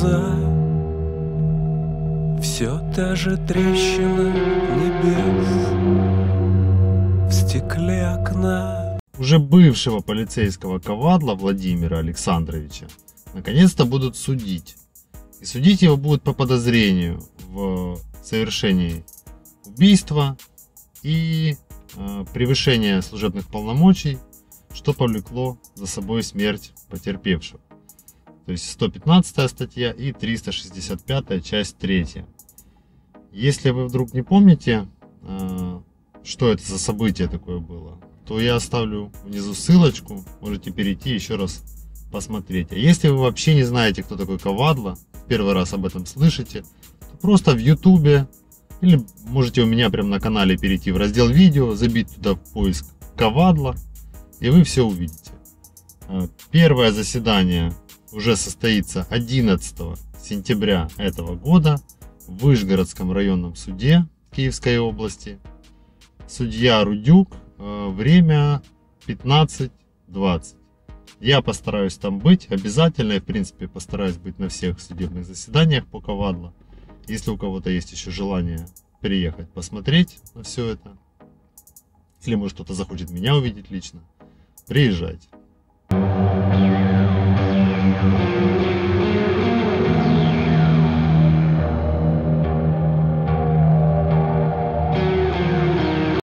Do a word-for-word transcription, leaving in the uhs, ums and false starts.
глаза. Все та же трещина небес в стекле окна. Уже бывшего полицейского Ковадла Владимира Александровича наконец-то будут судить. И судить его будут по подозрению в совершении убийства и э, превышения служебных полномочий, что повлекло за собой смерть потерпевшего. То есть сто пятнадцатая статья и триста шестьдесят пятая часть третья. Если вы вдруг не помните, э, что это за событие такое было, то я оставлю внизу ссылочку, можете перейти еще раз посмотреть. А если вы вообще не знаете, кто такой Ковадло, первый раз об этом слышите, то просто в ютубе или можете у меня прямо на канале перейти в раздел видео, забить туда в поиск Ковадло, и вы все увидите. Первое заседание уже состоится одиннадцатого сентября этого года в Вышгородском районном суде Киевской области. Судья Рудюк, время пятнадцать двадцать. Я постараюсь там быть обязательно, и в принципе постараюсь быть на всех судебных заседаниях по Ковадло. Если у кого-то есть еще желание приехать посмотреть на все это, или может кто-то захочет меня увидеть лично, приезжайте.